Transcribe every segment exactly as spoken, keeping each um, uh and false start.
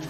done.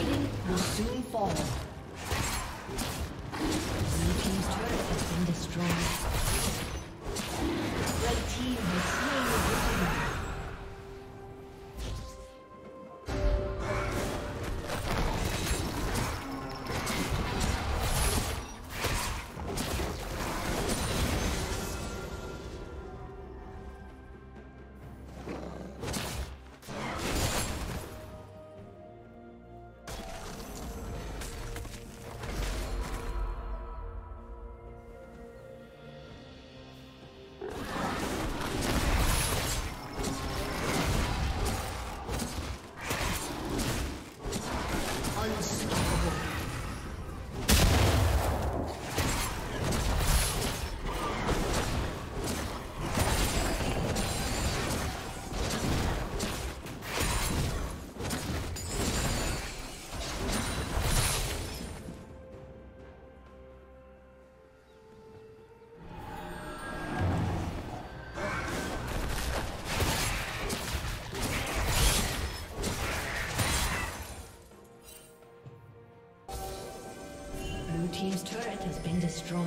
plating will soon fall. Blue team's turret has been destroyed. Red team has slain the dragon. Team's turret has been destroyed.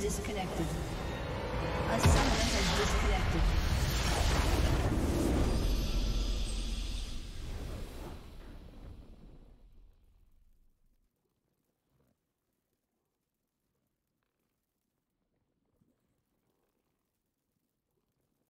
Disconnected.